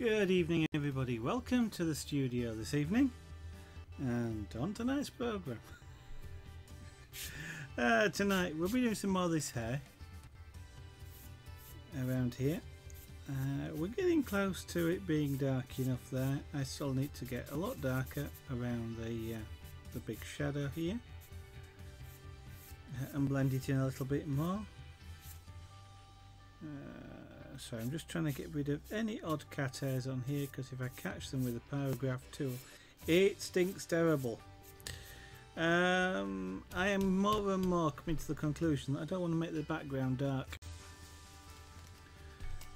Good evening everybody, welcome to the studio this evening and on tonight's programme. Tonight we'll be doing some more of this hair around here. We're getting close to it being dark enough there. I still need to get a lot darker around the big shadow here and blend it in a little bit more. So I'm just trying to get rid of any odd cat hairs on here, because if I catch them with a Pyrograph tool it stinks terrible. I am more and more coming to the conclusion that I don't want to make the background dark.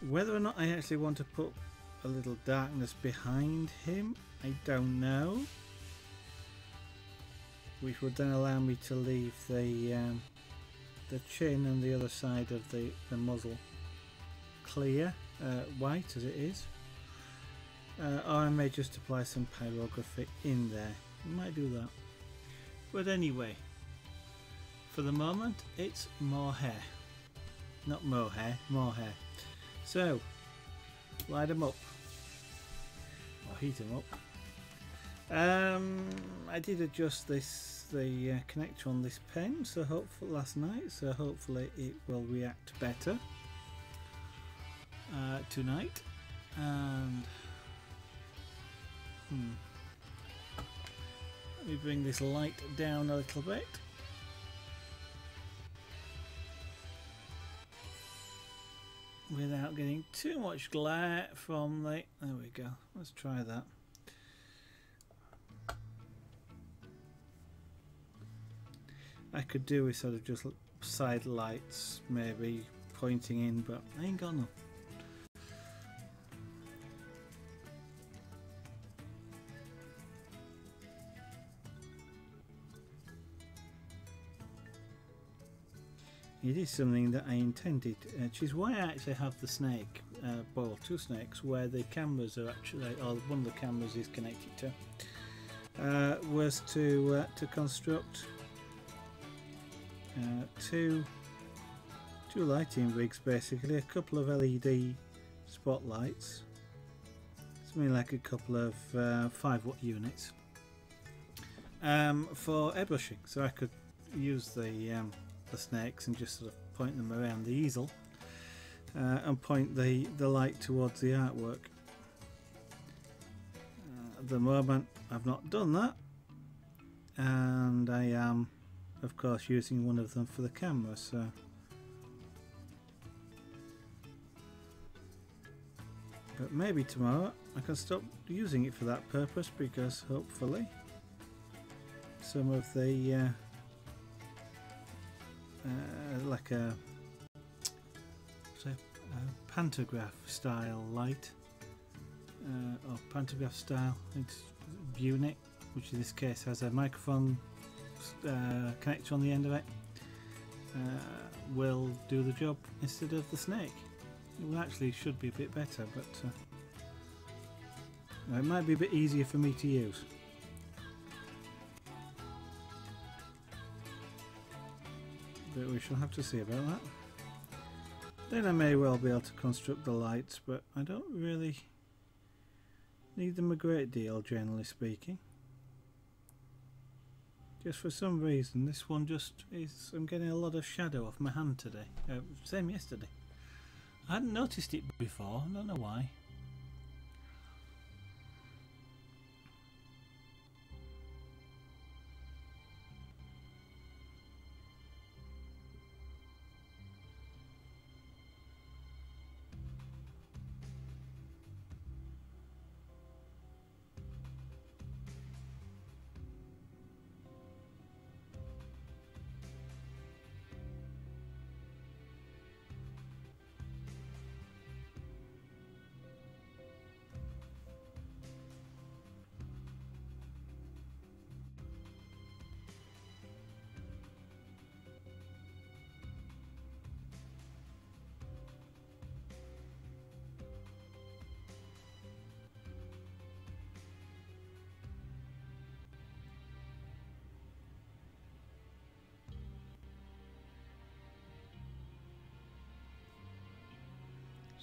Whether or not I actually want to put a little darkness behind him I don't know, which would then allow me to leave the chin and the other side of the muzzle clear, white as it is, or I may just apply some pyrography in there. I might do that, but anyway, for the moment it's more hair, not mohair, more hair. So light them up or heat them up. I did adjust the connector on this pen, so hopefully last night, so hopefully it will react better tonight. And let me bring this light down a little bit. Without getting too much glare from the... There we go. Let's try that. I could do with sort of just side lights maybe pointing in, but I ain't got none. It is something that I intended, which is why I actually have the snake, well, two snakes, where the cameras are actually, or one of the cameras is connected to, was to construct two lighting rigs, basically, a couple of LED spotlights, something like a couple of 5-watt units, for airbrushing, so I could use the snakes and just sort of point them around the easel and point the light towards the artwork. At the moment I've not done that, and I am of course using one of them for the camera, so but maybe tomorrow I can stop using it for that purpose, because hopefully some of the like a pantograph style light or pantograph style unit, which in this case has a microphone connector on the end of it, will do the job instead of the snake. It will actually should be a bit better, but it might be a bit easier for me to use. But we shall have to see about that. Then I may well be able to construct the lights, but I don't really need them a great deal, generally speaking. Just for some reason this one just is, I'm getting a lot of shadow off my hand today, same yesterday. I hadn't noticed it before, I don't know why.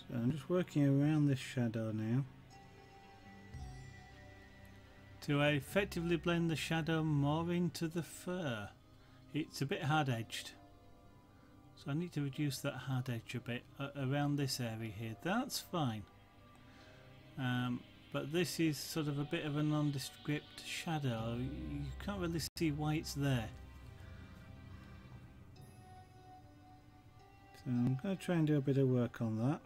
So I'm just working around this shadow now. to effectively blend the shadow more into the fur. It's a bit hard edged, so I need to reduce that hard edge a bit around this area here. That's fine, but this is sort of a bit of a nondescript shadow. You can't really see why it's there. So I'm going to try and do a bit of work on that.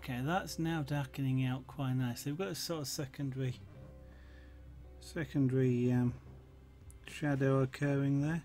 Okay, that's now darkening out quite nicely. We've got a sort of secondary shadow occurring there.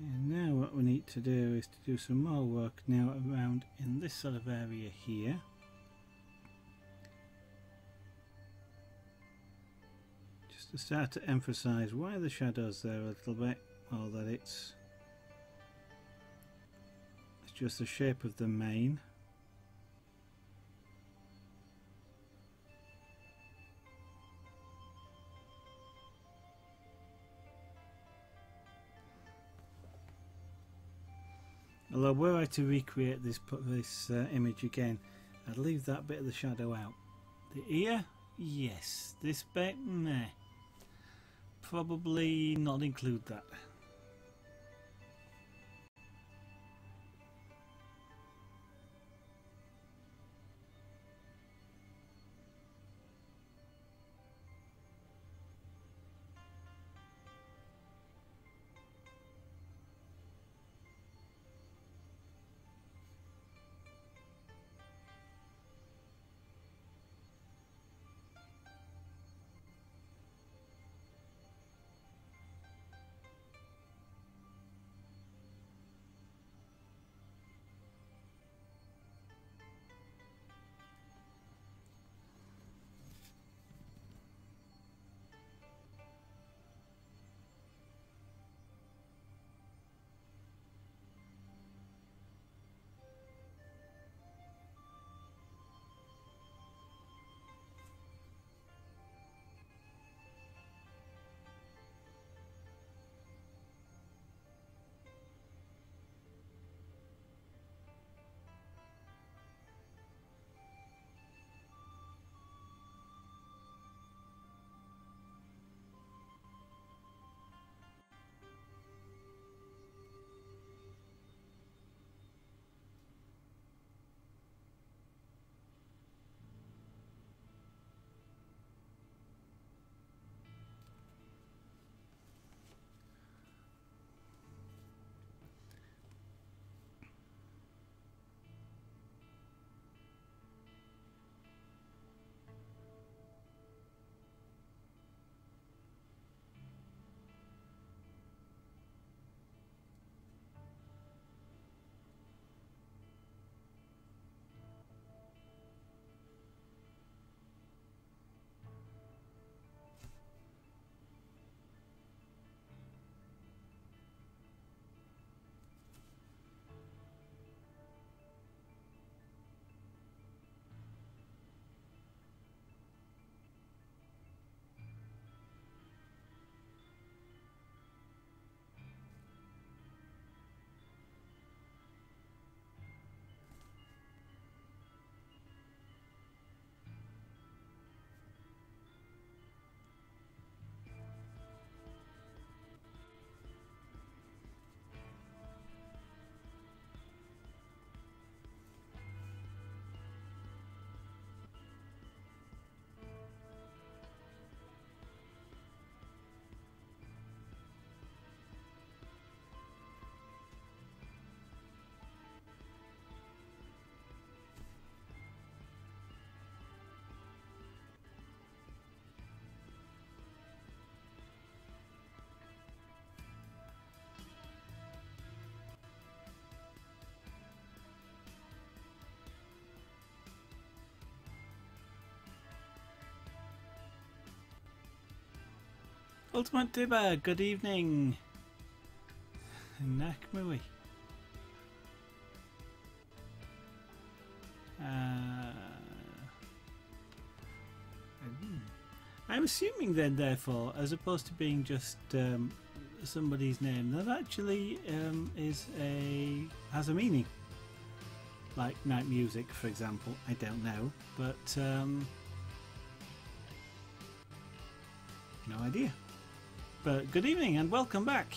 And now what we need to do is to do some more work now around in this sort of area here. Just to start to emphasize why the shadow's there a little bit, or that it's just the shape of the mane. Although were I to recreate this image again, I'd leave that bit of the shadow out. The ear? Yes. This bit? Meh. Probably not include that. Ultimate Dibber, good evening. Nakmui. I'm assuming then, therefore, as opposed to being just somebody's name, that actually has a meaning. Like Night Music, for example. I don't know, but no idea. But good evening and welcome back.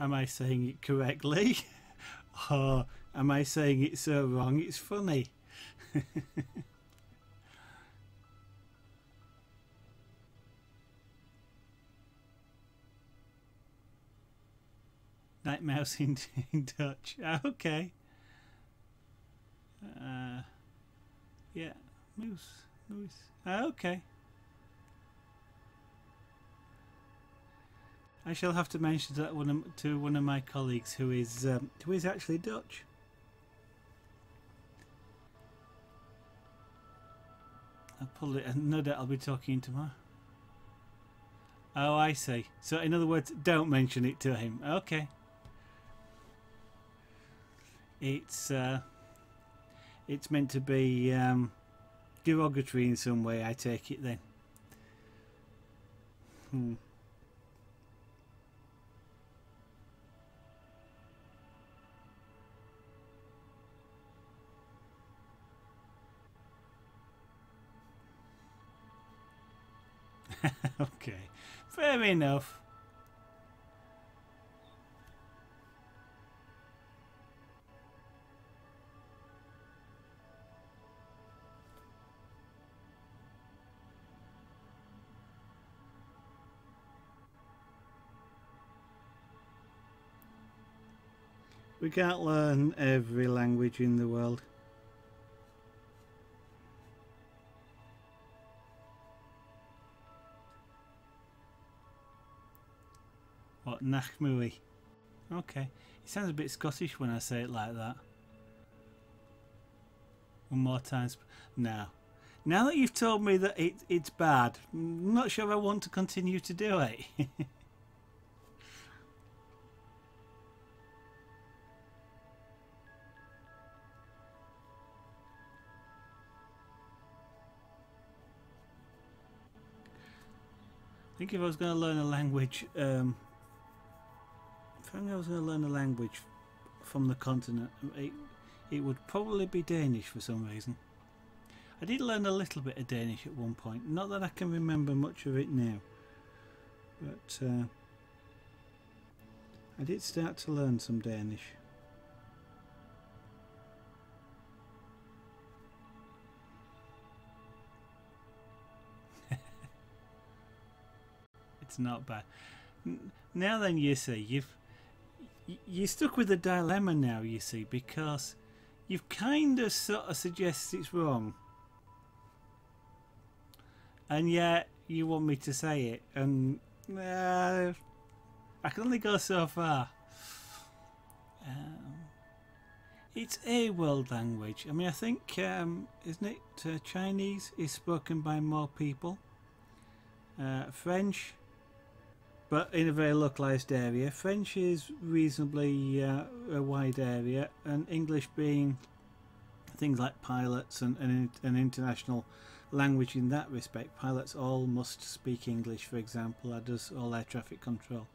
Am I saying it correctly? Or am I saying it so wrong it's funny? Nightmouse in Dutch. Okay. Yeah. Moose. Moose. Okay. I shall have to mention that to one of my colleagues who is actually Dutch. I'll probably, no doubt I'll be talking tomorrow. Oh, I see. So in other words, don't mention it to him. Okay. It's meant to be derogatory in some way. I take it then. Okay, fair enough. We can't learn every language in the world. What, Nachmui? Okay. It sounds a bit Scottish when I say it like that. One more time. Now. Now that you've told me that it's bad, I'm not sure I want to continue to do it. I think if I was going to learn a language... if I was going to learn a language from the continent, it would probably be Danish for some reason. I did learn a little bit of Danish at one point. Not that I can remember much of it now, but I did start to learn some Danish. It's not bad. Now then, you see, you're stuck with a dilemma now, you see, because you've kind of sort of suggested it's wrong, and yet you want me to say it, and I can only go so far. It's a world language. I mean, I think isn't it Chinese is spoken by more people, French, but in a very localised area. French is reasonably a wide area, and English being things like pilots and an international language in that respect. Pilots all must speak English, for example. That does all air traffic control.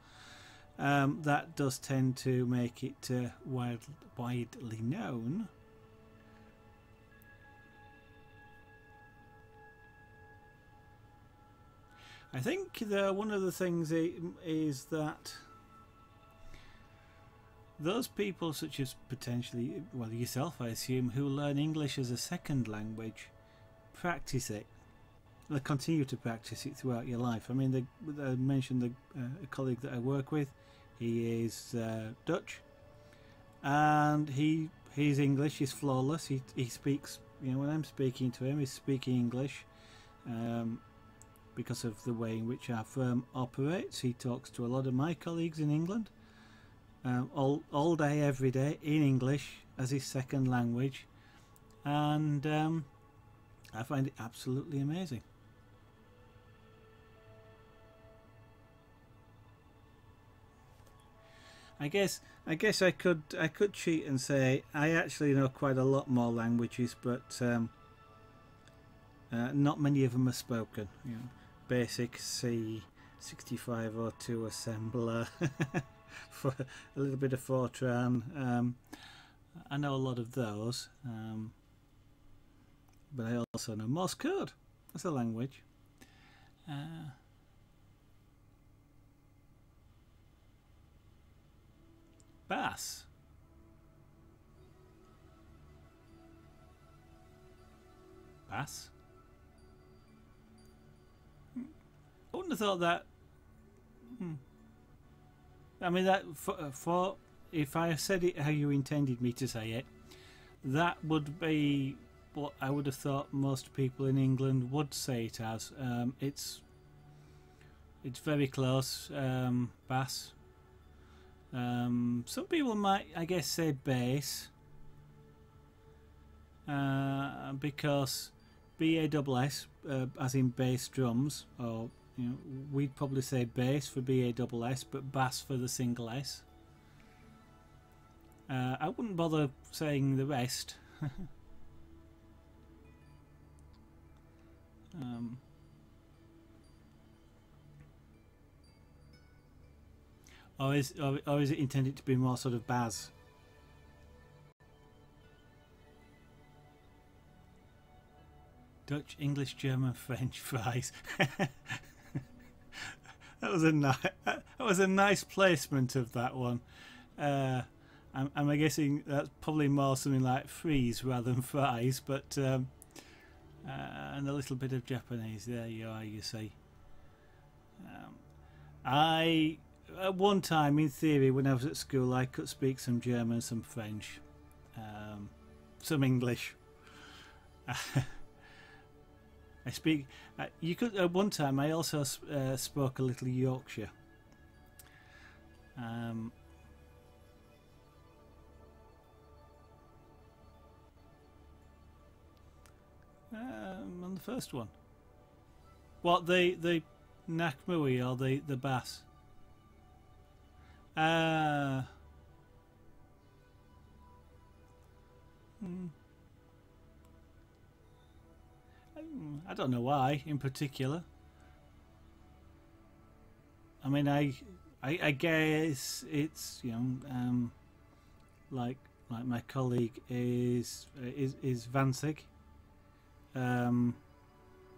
That does tend to make it widely known. I think that one of the things is that those people, such as potentially, well, yourself, I assume, who learn English as a second language, practice it. They continue to practice it throughout your life. I mean, I mentioned a colleague that I work with. He is Dutch, and his English is flawless. He speaks you know, when I'm speaking to him, he's speaking English because of the way in which our firm operates. He talks to a lot of my colleagues in England all day, every day, in English as his second language, and I find it absolutely amazing. I guess I could cheat and say I actually know quite a lot more languages, but not many of them are spoken. You know, Basic C, 6502 assembler, for a little bit of Fortran. I know a lot of those, but I also know Morse code. That's a language. Bass. Bass. I wouldn't have thought that. I mean, that for if I said it how you intended me to say it, that would be what I would have thought most people in England would say it as. It's very close. Bass. Some people might, I guess, say bass, because B-A-S-S, as in bass drums, or you know, we'd probably say bass for B-A-S-S, but bass for the single S. I wouldn't bother saying the rest. Or is it intended to be more sort of Baz? Dutch, English, German, French fries. that was a nice placement of that one. I'm guessing that's probably more something like freeze rather than fries, but and a little bit of Japanese. There you are. You see, At one time, in theory, when I was at school, I could speak some German, some French, some English. I speak. You could. At one time, I also spoke a little Yorkshire. On the first one, what the Nakmui or the bass. I don't know why in particular. I mean, I guess it's, you know, like my colleague is Vansig,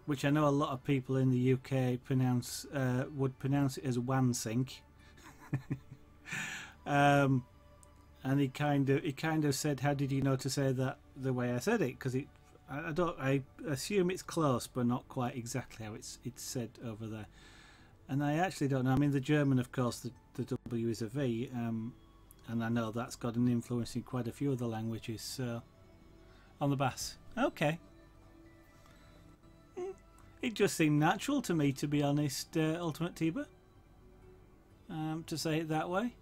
which I know a lot of people in the UK would pronounce it as Wansink. And he kind of said, "How did you know to say that the way I said it?" Because I assume it's close, but not quite exactly how it's said over there. And I actually don't know. I mean, the German, of course, the W is a V, and I know that's got an influence in quite a few other languages. So, on the bass, okay. It just seemed natural to me, to be honest, Ultimate Tiber, to say it that way.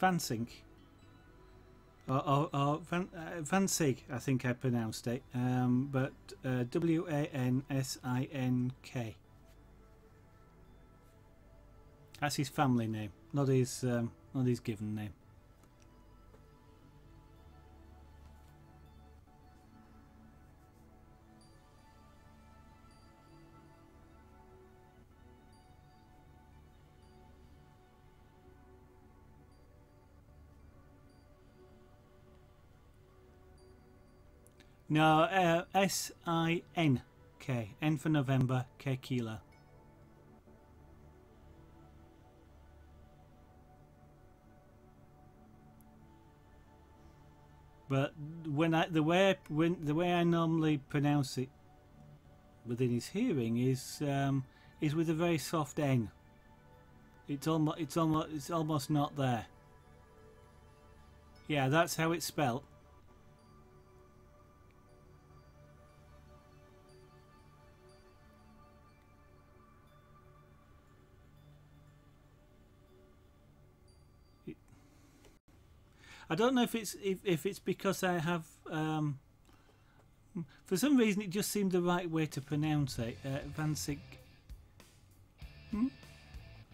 Vansink, or Vansig, I think I pronounced it, but W-A-N-S-I-N-K. That's his family name, not his given name. No, S-I-N-K. N for November, K Kilo. But the way I normally pronounce it within his hearing is with a very soft N. It's almost not there. Yeah, that's how it's spelt. I don't know if it's if it's because I have for some reason it just seemed the right way to pronounce it, Vansig.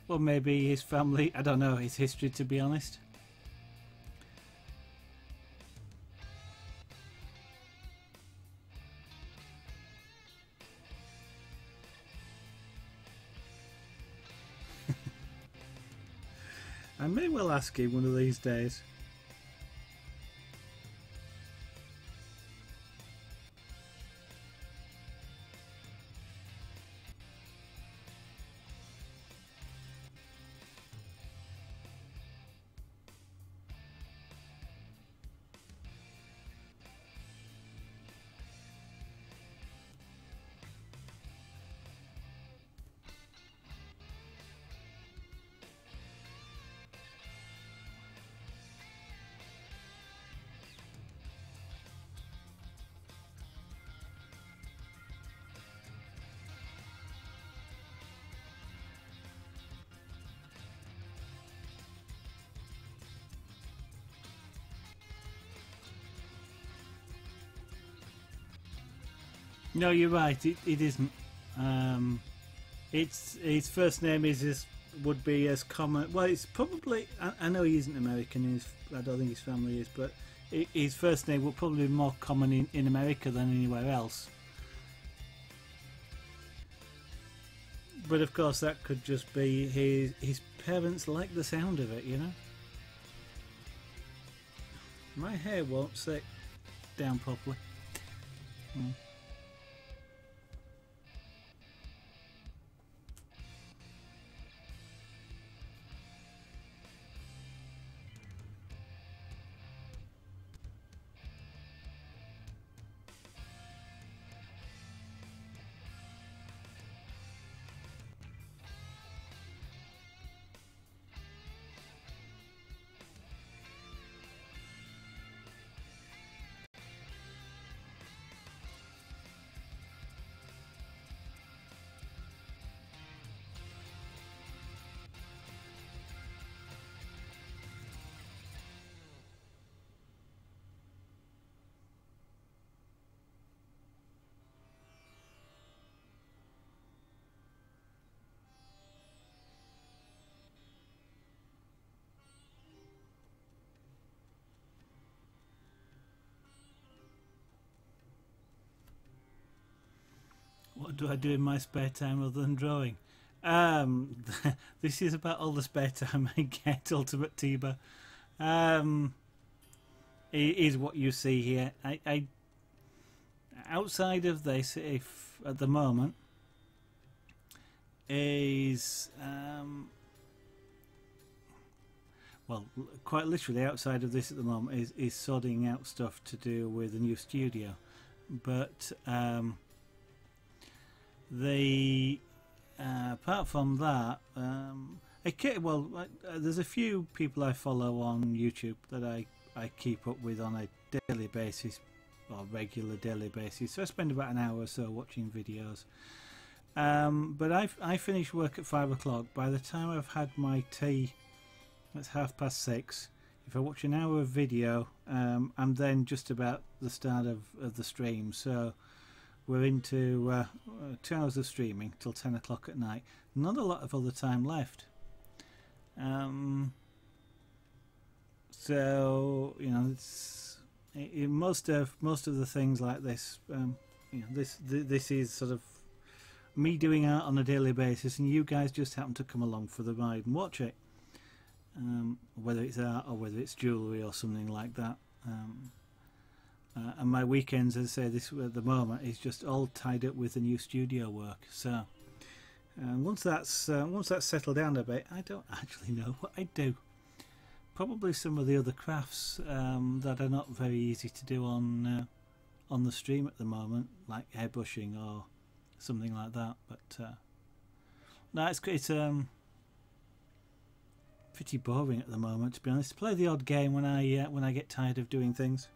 Or maybe his family, I don't know his history, to be honest. I may well ask him one of these days. No, you're right. It isn't. It's his first name would be as common. Well, it's probably. I know he isn't American. I don't think his family is, but his first name would probably be more common in America than anywhere else. But of course, that could just be his parents like the sound of it, you know. My hair won't sit down properly. What do I do in my spare time other than drawing? This is about all the spare time I get. Ultimate Tiber. It is what you see here. I outside of this, if at the moment is well, quite literally outside of this at the moment is sorting out stuff to do with the new studio, but. Apart from that, there's a few people I follow on YouTube that I keep up with on a daily basis, or regular daily basis. So I spend about an hour or so watching videos. But I finish work at 5 o'clock. By the time I've had my tea, that's 6:30. If I watch an hour of video, I'm then just about the start of the stream. So. We're into 2 hours of streaming till 10 o'clock at night. Not a lot of other time left. So you know, most of the things like this. You know, this is sort of me doing art on a daily basis, and you guys just happen to come along for the ride and watch it. Whether it's art or whether it's jewellery or something like that. And my weekends, as I say, this at the moment is just all tied up with the new studio work. So once that's settled down a bit, I don't actually know what I do. Probably some of the other crafts that are not very easy to do on the stream at the moment, like airbrushing or something like that. But no, it's pretty boring at the moment, to be honest. I play the odd game when I get tired of doing things.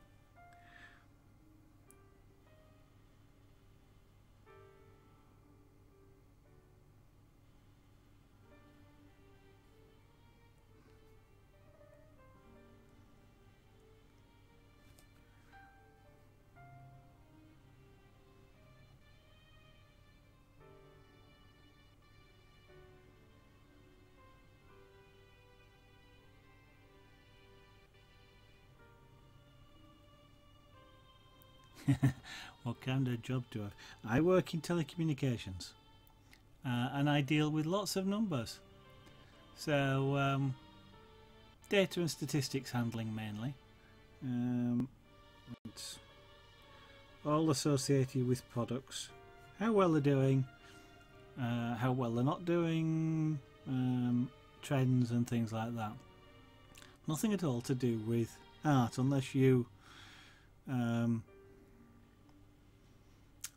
What kind of job do I work in telecommunications, and I deal with lots of numbers. So data and statistics handling mainly, it's all associated with products, how well they're doing, how well they're not doing, trends and things like that. Nothing at all to do with art, unless you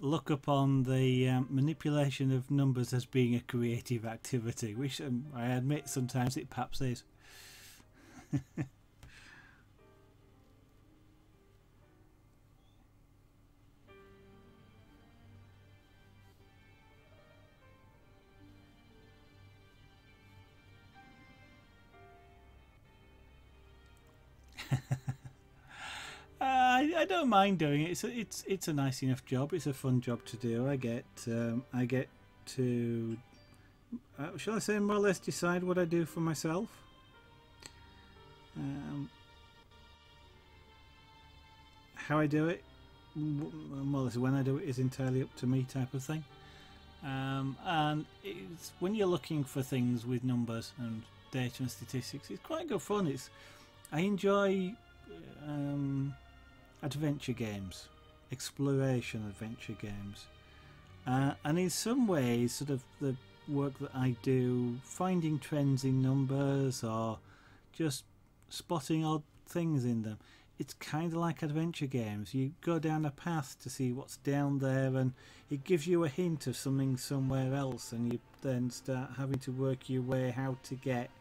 look upon the manipulation of numbers as being a creative activity, which I admit sometimes it perhaps is. I don't mind doing it. It's a nice enough job. It's a fun job to do. I get to, shall I say, more or less decide what I do for myself. How I do it, more or less when I do it, is entirely up to me, type of thing. And it's, when you're looking for things with numbers and data and statistics, it's quite good fun. It's, I enjoy adventure games, exploration adventure games, and in some ways sort of the work that I do, finding trends in numbers or just spotting odd things in them, it's kind of like adventure games. You go down a path to see what's down there, and it gives you a hint of something somewhere else, and you then start having to work your way how to get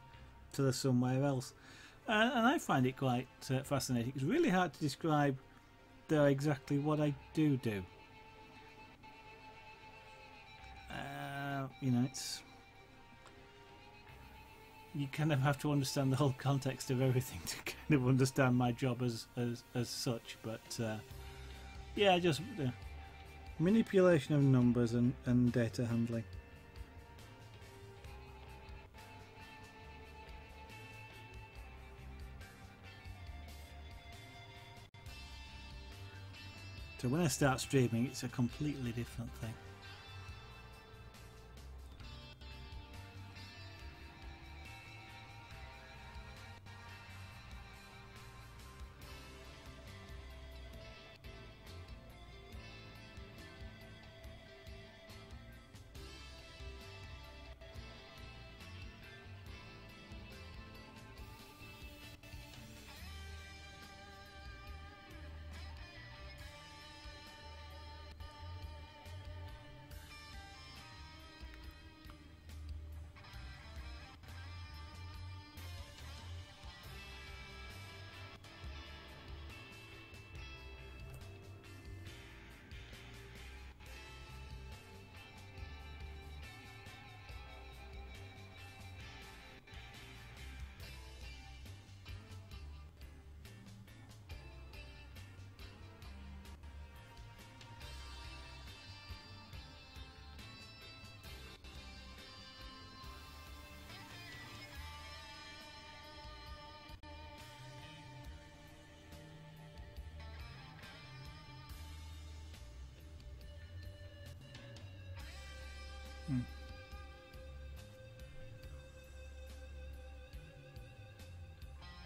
to the somewhere else. And I find it quite fascinating. It's really hard to describe though exactly what I do. You know, it's, you kind of have to understand the whole context of everything to kind of understand my job as such. But yeah, just manipulation of numbers and data handling. So when I start streaming, it's a completely different thing.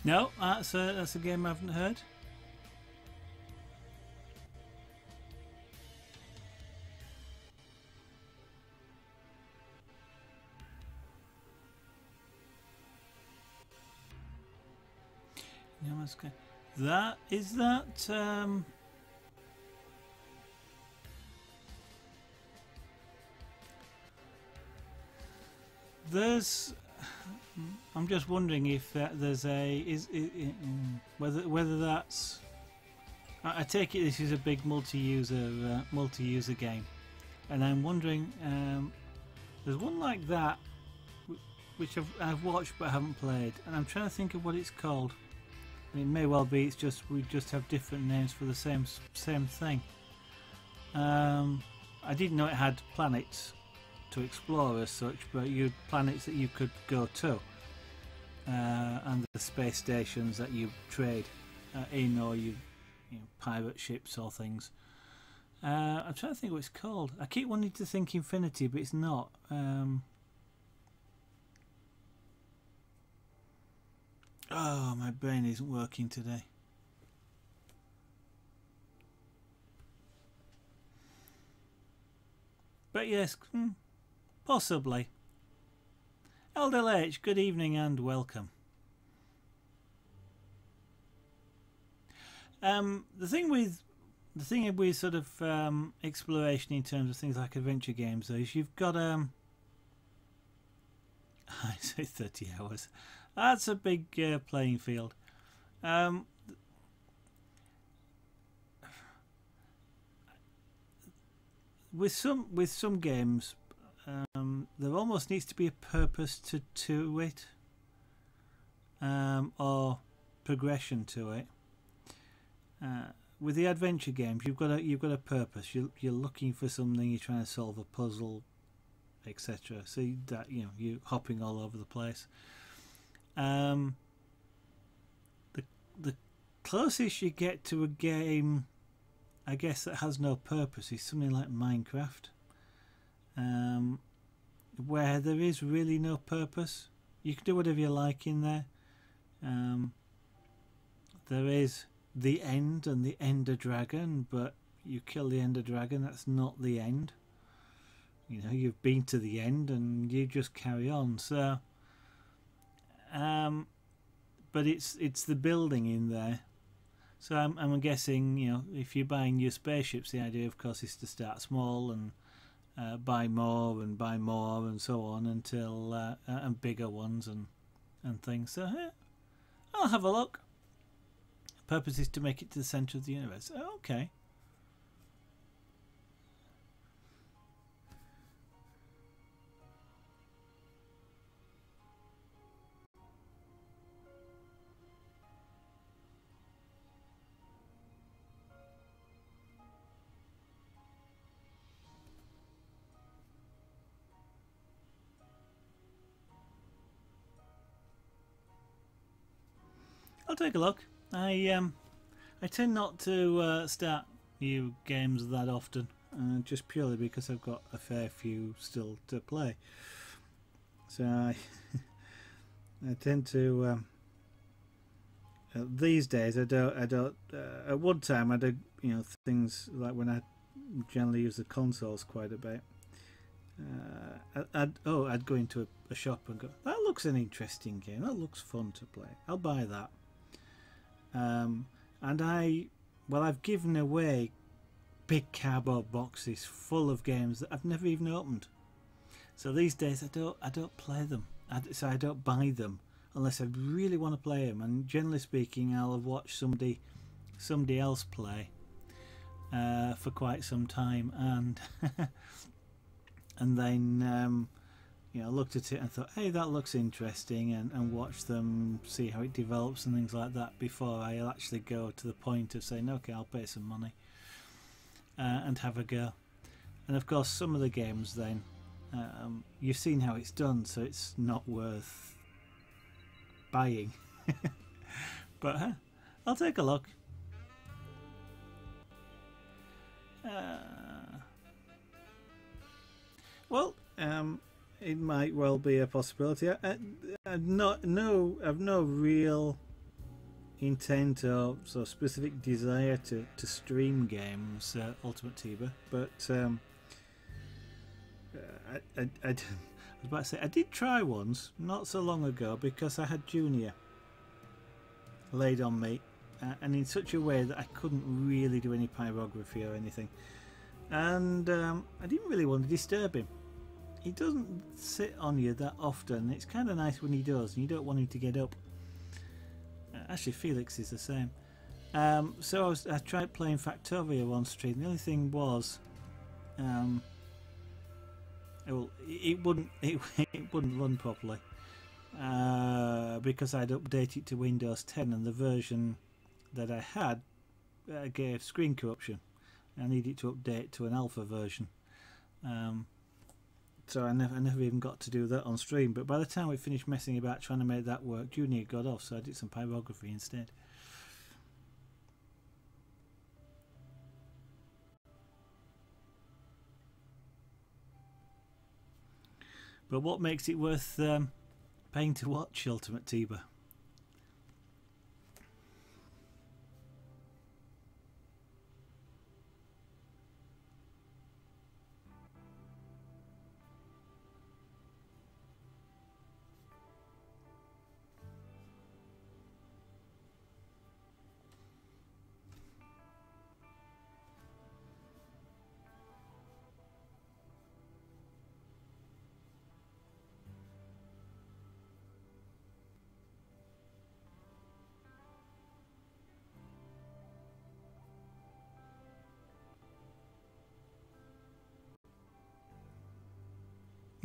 No, that's a game I haven't heard. No, that's good. That is that. There's. I'm just wondering if there's a whether that's. I take it this is a big multi-user game, and I'm wondering there's one like that which I've watched but haven't played, and I'm trying to think of what it's called. And it may well be it's just we just have different names for the same thing. I didn't know it had planets to explore as such, but you had planets that you could go to, and the space stations that you trade in, or you pirate ships or things. I'm trying to think what it's called. I keep wanting to think Infinity, but it's not. Oh, my brain isn't working today. But yes, possibly. LDLH, good evening and welcome. The thing with sort of exploration in terms of things like adventure games, though, is you've got I say 30 hours. That's a big playing field. With some games, there almost needs to be a purpose to it, or progression to it. With the adventure games, you've got a purpose. You're looking for something. You're trying to solve a puzzle, etc. So that, you know, you're hopping all over the place. The closest you get to a game, I guess, that has no purpose is something like Minecraft, where there is really no purpose. You can do whatever you like in there. There is the end and the Ender Dragon, but you kill the Ender Dragon, that's not the end. You know, you've been to the end and you just carry on. So but it's the building in there. So I'm guessing, you know, if you're buying your spaceships, the idea, of course, is to start small and buy more and so on until and bigger ones and things. So yeah, I'll have a look. Purpose is to make it to the centre of the universe. Oh, okay. I'll take a look. I tend not to start new games that often, just purely because I've got a fair few still to play. So I tend to these days I don't. At one time I did, you know, things like when I generally use the consoles quite a bit. I'd go into a shop and go, that looks an interesting game. That looks fun to play. I'll buy that. And I've given away big cardboard boxes full of games that I've never even opened. So these days I don't play them. So I don't buy them unless I really want to play them. And generally speaking, I'll have watched somebody else play for quite some time, and and then you know, looked at it and thought, hey, that looks interesting, and watch them, see how it develops and things like that before I'll actually go to the point of saying, okay, I'll pay some money and have a go. And of course, some of the games then, you've seen how it's done, so it's not worth buying. But I'll take a look. It might well be a possibility. I've no real intent or so specific desire to stream games, Ultimate Tiber. But I was about to say, I did try once not so long ago because I had Junior laid on me, and in such a way that I couldn't really do any pyrography or anything, and I didn't really want to disturb him. He doesn't sit on you that often. It's kind of nice when he does, and you don't want him to get up. Actually, Felix is the same. So I tried playing Factorio on stream. The only thing was, it wouldn't run properly because I'd update it to Windows 10, and the version that I had gave screen corruption. I needed to update to an alpha version. So I never even got to do that on stream. But by the time we finished messing about trying to make that work, Junior got off, so I did some pyrography instead. But what makes it worth paying to watch Ultimate Tiber?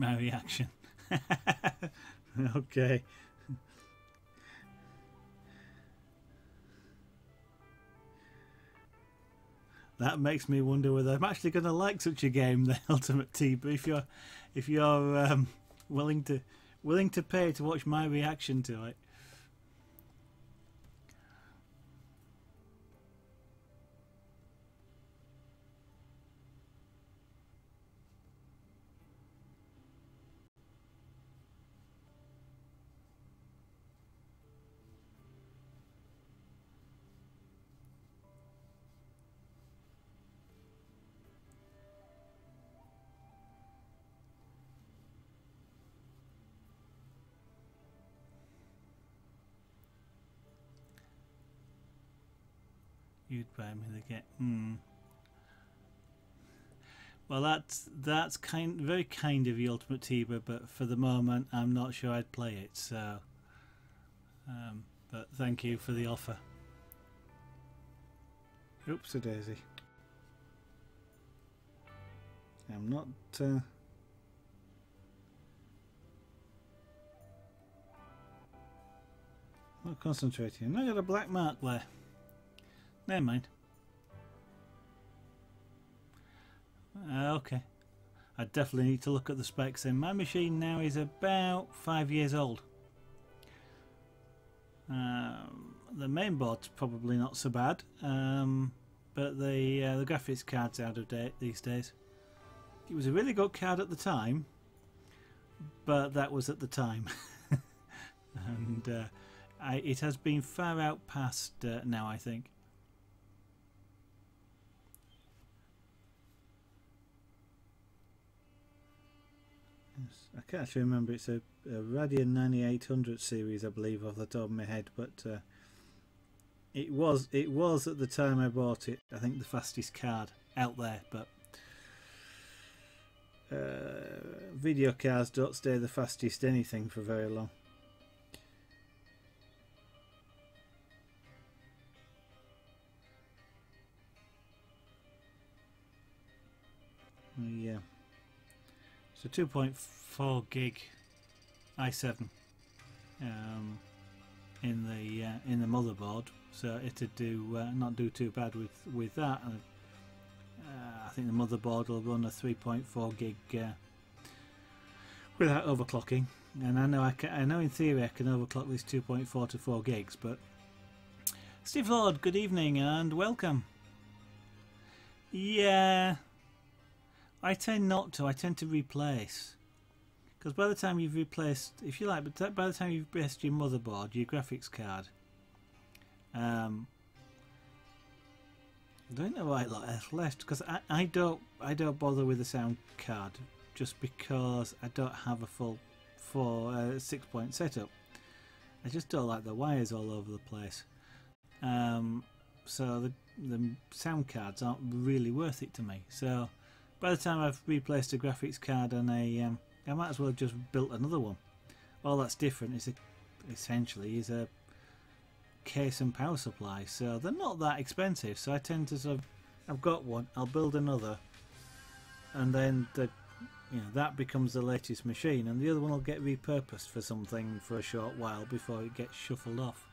My reaction. Okay. That makes me wonder whether I'm actually going to like such a game, the Ultimate Tiber. If you're willing to pay to watch my reaction to it. You'd buy me the game. Well, that's very kind of you, Ultimate Tiber, but for the moment, I'm not sure I'd play it. So, but thank you for the offer. Oopsie daisy. I'm not. Not concentrating. And I got a black mark there. Never mind. Okay. I definitely need to look at the specs then. My machine now is about 5 years old. The mainboard's probably not so bad, but the graphics card's out of date these days. It was a really good card at the time, but that was at the time. And it has been far out past now, I think. I can't actually remember, it's a Radeon 9800 series, I believe, off the top of my head, but it was at the time I bought it, I think, the fastest card out there, but video cards don't stay the fastest anything for very long. Yeah. So 2.4 gig i7 in the motherboard, so it'd do not do too bad with that. And I think the motherboard will run a 3.4 gig without overclocking. And I know in theory I can overclock this 2.4 to 4 gigs. But Steve Lord, good evening and welcome. Yeah. I tend not to. I tend to replace, because by the time you've replaced, if you like, but by the time you've replaced your motherboard, your graphics card, I don't know why a lot else left. Because I don't bother with the sound card just because I don't have a full 6 point setup. I just don't like the wires all over the place. So the sound cards aren't really worth it to me. So. By the time I've replaced a graphics card and I might as well have just built another one. All that's different is essentially a case and power supply, so they're not that expensive. So I tend to sort of, I've got one, I'll build another, and then that becomes the latest machine, and the other one will get repurposed for something for a short while before it gets shuffled off.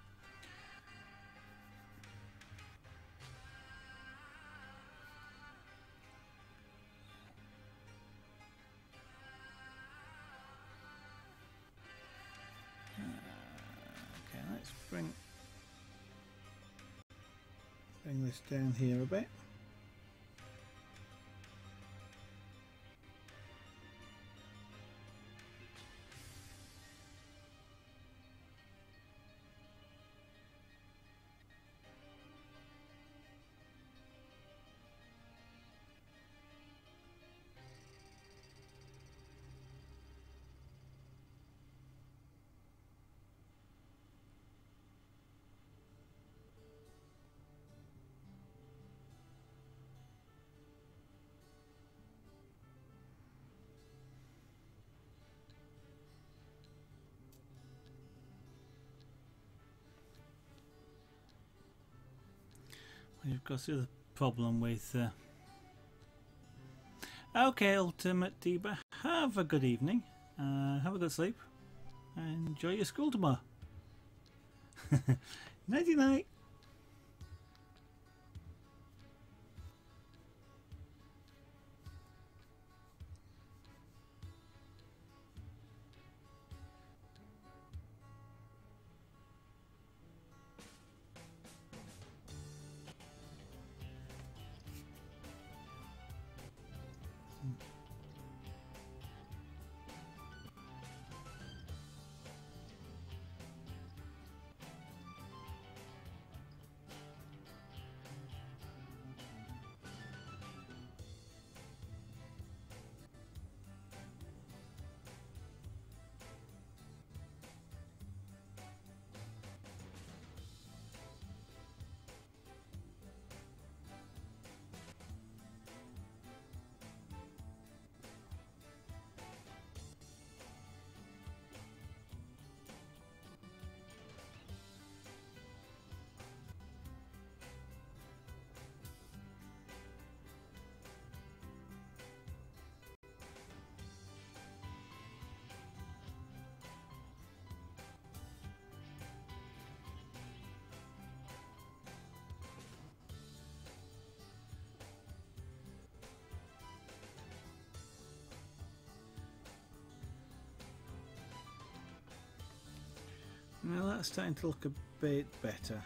Bring this down here a bit. You've got the other problem with... Okay, Ultimate Diva, have a good evening. Have a good sleep. And enjoy your school tomorrow. Nighty-night. Now that's starting to look a bit better.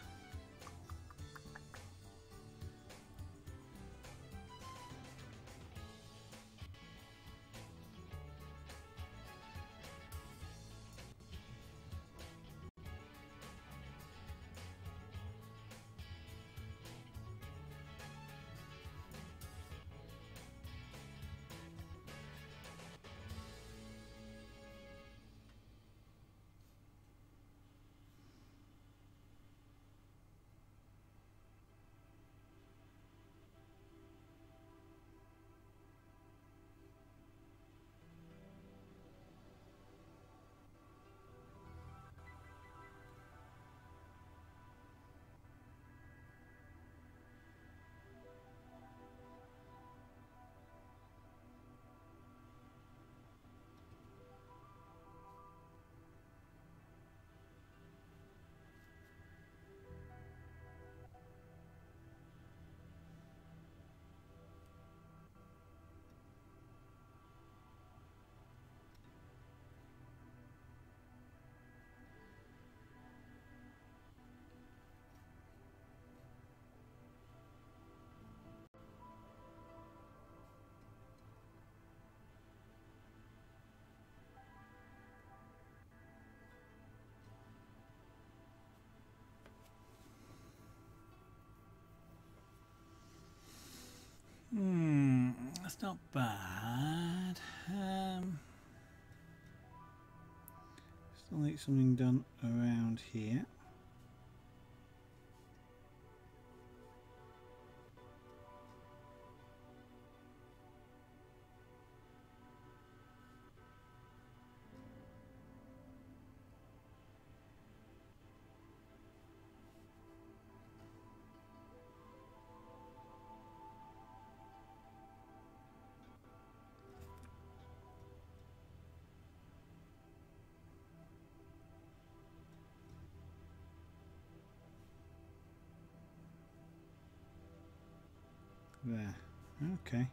That's not bad. Still need something done around here. There. Okay.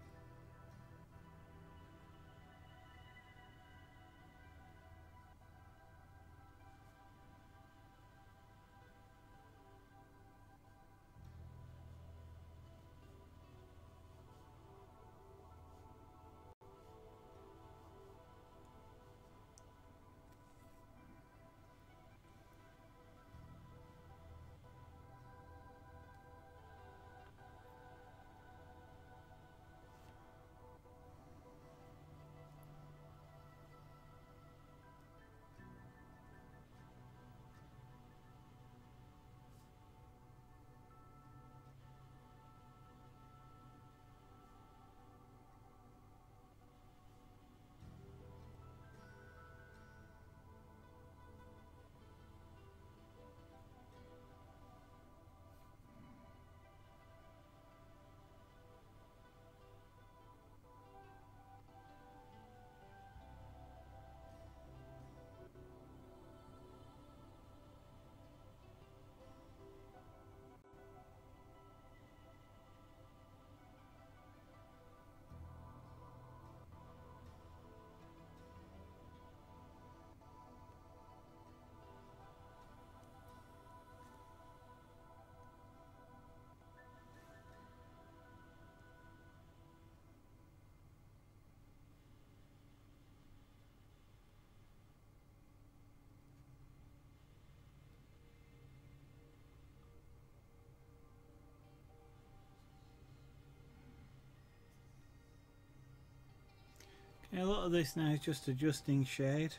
A lot of this now is just adjusting shade.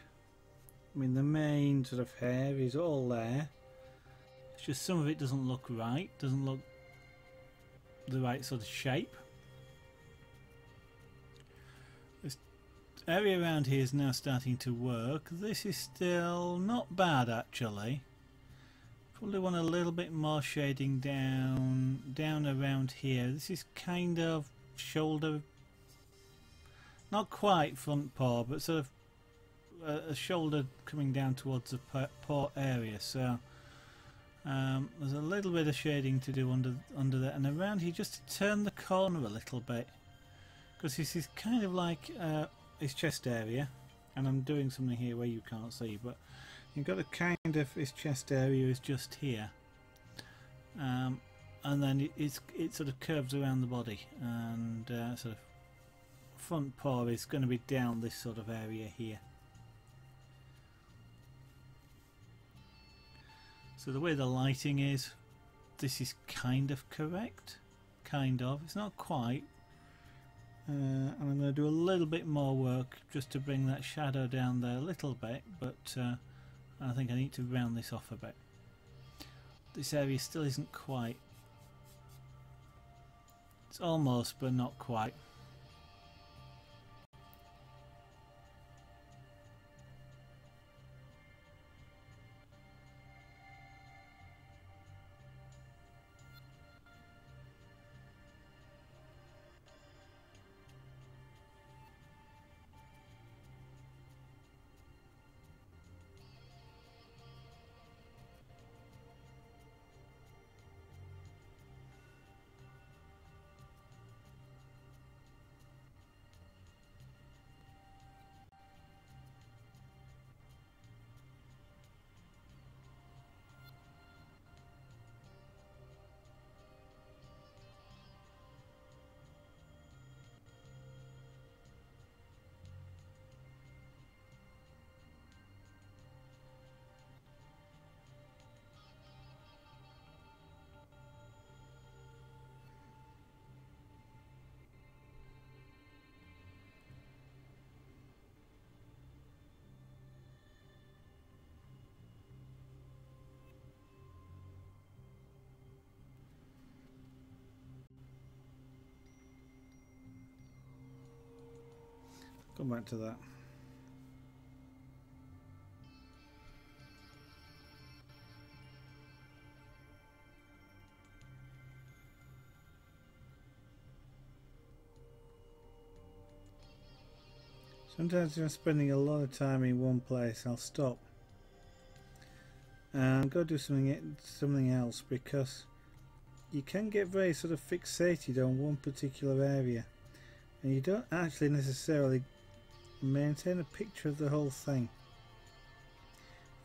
I mean, the main sort of hair is all there. It's just some of it doesn't look right, doesn't look the right sort of shape. This area around here is now starting to work. This is still not bad actually. Probably want a little bit more shading down around here. This is kind of shoulder, not quite front paw, but sort of a shoulder coming down towards the paw area. So there's a little bit of shading to do under there and around here, just to turn the corner a little bit, because this is kind of like his chest area, and I'm doing something here where you can't see, but you've got a kind of his chest area is just here, and then it sort of curves around the body, and sort of front paw is going to be down this sort of area here. So the way the lighting is, this is kind of correct, kind of, it's not quite, and I'm going to do a little bit more work just to bring that shadow down there a little bit, but I think I need to round this off a bit. This area still isn't quite, it's almost but not quite. Come back to that. Sometimes if I'm spending a lot of time in one place, I'll stop and go do something else, because you can get very sort of fixated on one particular area and you don't actually necessarily maintain a picture of the whole thing.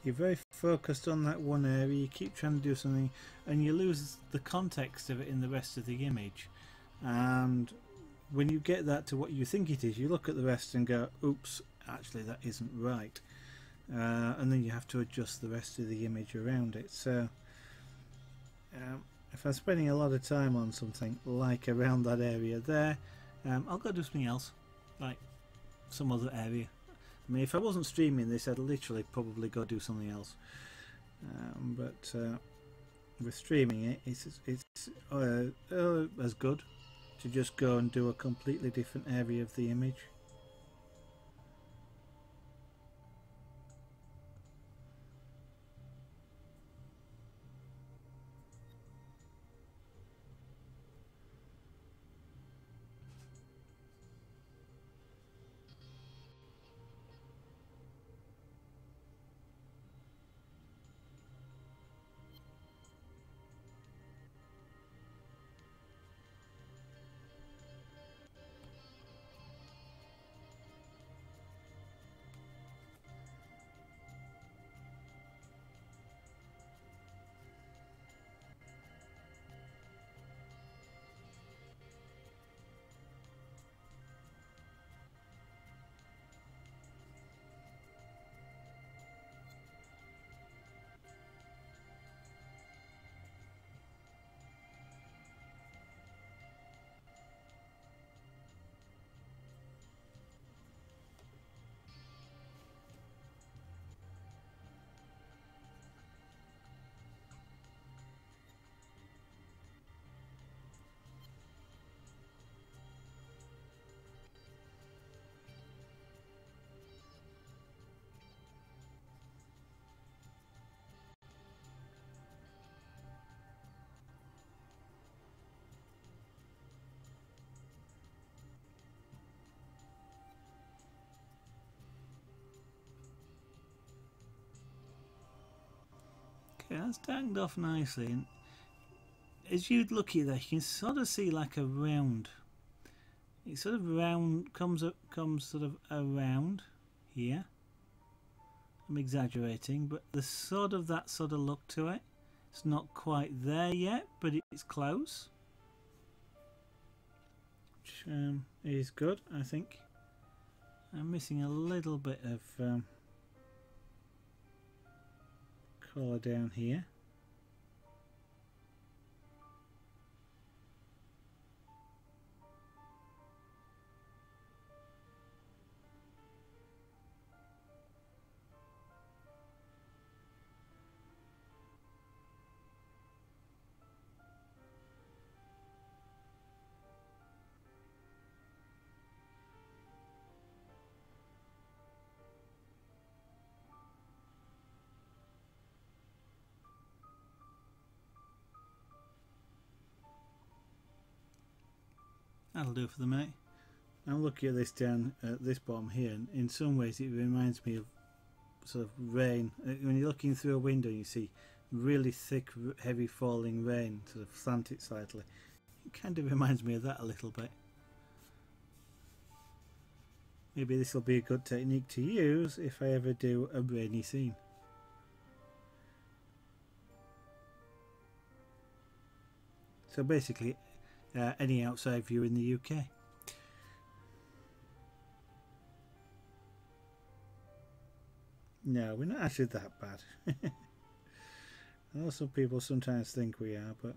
You're very focused on that one area, you keep trying to do something and you lose the context of it in the rest of the image, and when you get that to what you think it is, you look at the rest and go, oops, actually that isn't right, and then you have to adjust the rest of the image around it. So if I'm spending a lot of time on something like around that area there, I'll go do something else, like some other area. I mean, if I wasn't streaming this, I'd literally probably go do something else, but with streaming it, it's as good to just go and do a completely different area of the image. Okay, that's tagged off nicely, and as you look at that, you can sort of see like a round. It sort of round comes sort of around here. I'm exaggerating, but there's sort of that sort of look to it. It's not quite there yet, but it's close, which is good, I think. I'm missing a little bit of colour down here. That'll do for the minute. I'm looking at this down at this bottom here, and in some ways it reminds me of sort of rain. When you're looking through a window, you see really thick, heavy falling rain, sort of slanted slightly. It kind of reminds me of that a little bit. Maybe this will be a good technique to use if I ever do a rainy scene. So basically, any outside view in the UK. No, we're not actually that bad. I know some people sometimes think we are, but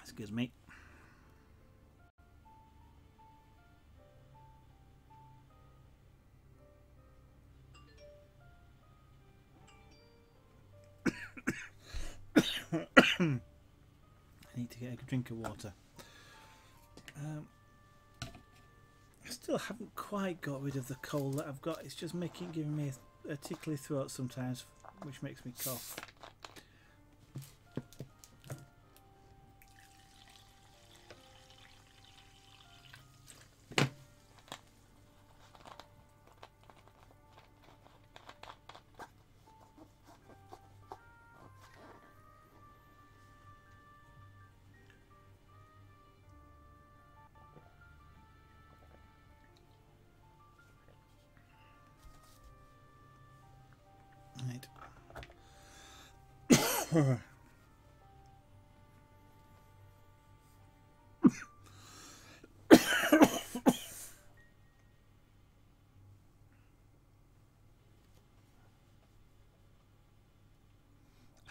excuse me. I need to get a drink of water. I still haven't quite got rid of the cold that I've got. It's just giving me a tickly throat sometimes, which makes me cough. I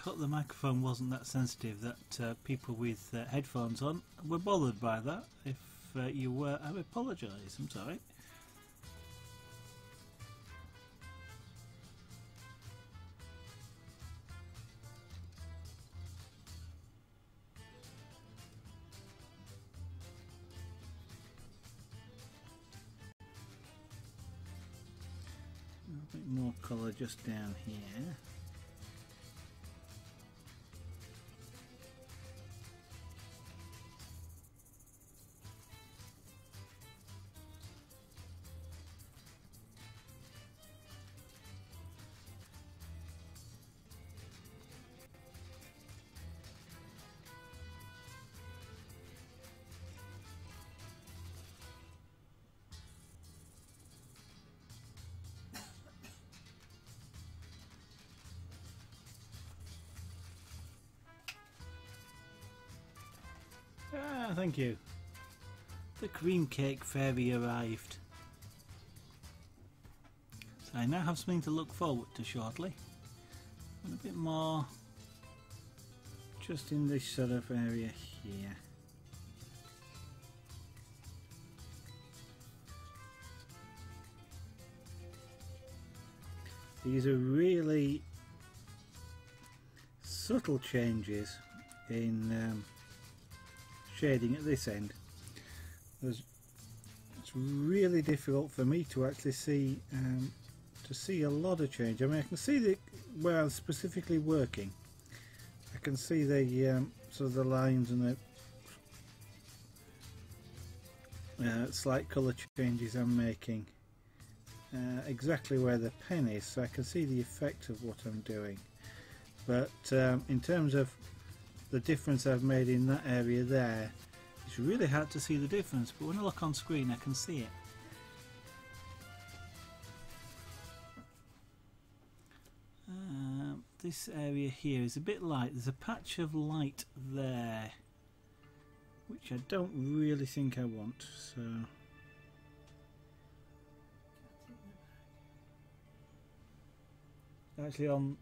thought the microphone wasn't that sensitive that people with headphones on were bothered by that. If you were, I apologise, I'm sorry. A bit more colour just down here. Ah, thank you. The cream cake fairy arrived. So I now have something to look forward to shortly. And a bit more just in this sort of area here. These are really subtle changes in shading at this end. It's really difficult for me to actually see a lot of change. I mean, I can see where I'm specifically working. I can see the sort of the lines and the slight colour changes I'm making exactly where the pen is, so I can see the effect of what I'm doing. But in terms of the difference I've made in that area there, it's really hard to see the difference, but when I look on screen I can see it. This area here is a bit light. There's a patch of light there which I don't really think I want, so actually on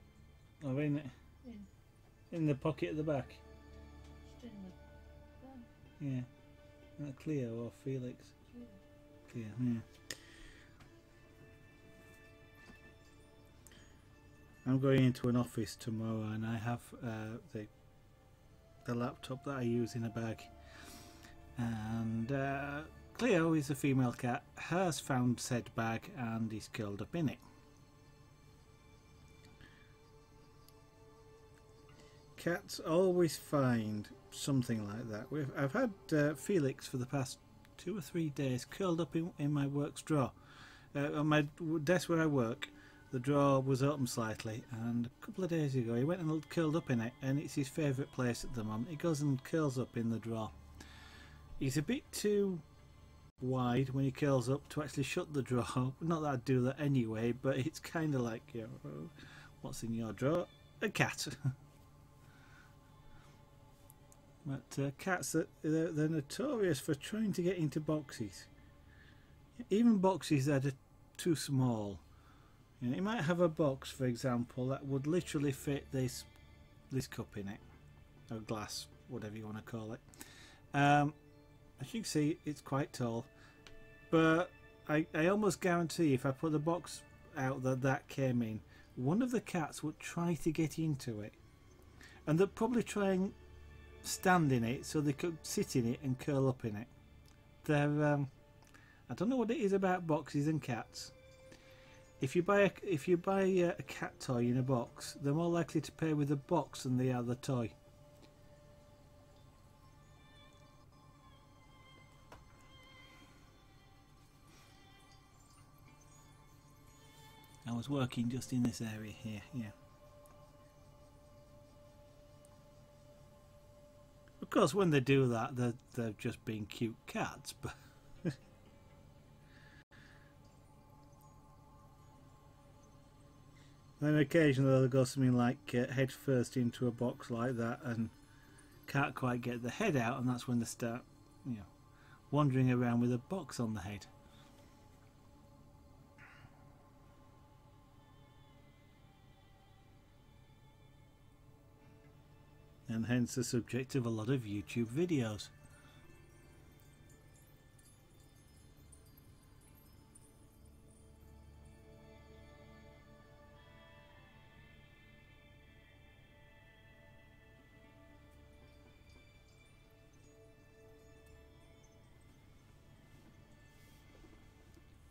in the pocket at the back. Yeah, that Cleo or Felix? Cleo, yeah. I'm going into an office tomorrow and I have the laptop that I use in a bag, and Cleo is a female cat, has found said bag and is curled up in it. Cats always find something like that. I've had Felix for the past 2 or 3 days curled up in my work's drawer. On my desk where I work, the drawer was open slightly, and a couple of days ago he went and curled up in it, and it's his favourite place at the moment. He goes and curls up in the drawer. He's a bit too wide when he curls up to actually shut the drawer. Not that I'd do that anyway, but it's kind of like, you know, what's in your drawer? A cat. But cats, they're notorious for trying to get into boxes. Even boxes that are too small. You know, you might have a box, for example, that would literally fit this cup in it. Or glass, whatever you want to call it. As you can see, it's quite tall. But I almost guarantee if I put the box out that came in, one of the cats would try to get into it. And they'd probably try and stand in it so they could sit in it and curl up in it. I don't know what it is about boxes and cats. If you buy a cat toy in a box, they're more likely to pair with the box than they are the toy. I was working just in this area here, yeah. Of course, when they do that, they're just being cute cats. But then occasionally they'll go something like head first into a box like that, and can't quite get the head out, and that's when they start, you know, wandering around with a box on the head. And hence the subject of a lot of YouTube videos.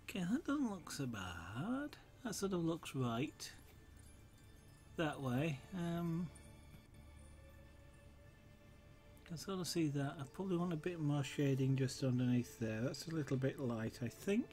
Okay, that doesn't look so bad. That sort of looks right. That way. I sort of see that. I probably want a bit more shading just underneath there. That's a little bit light, I think.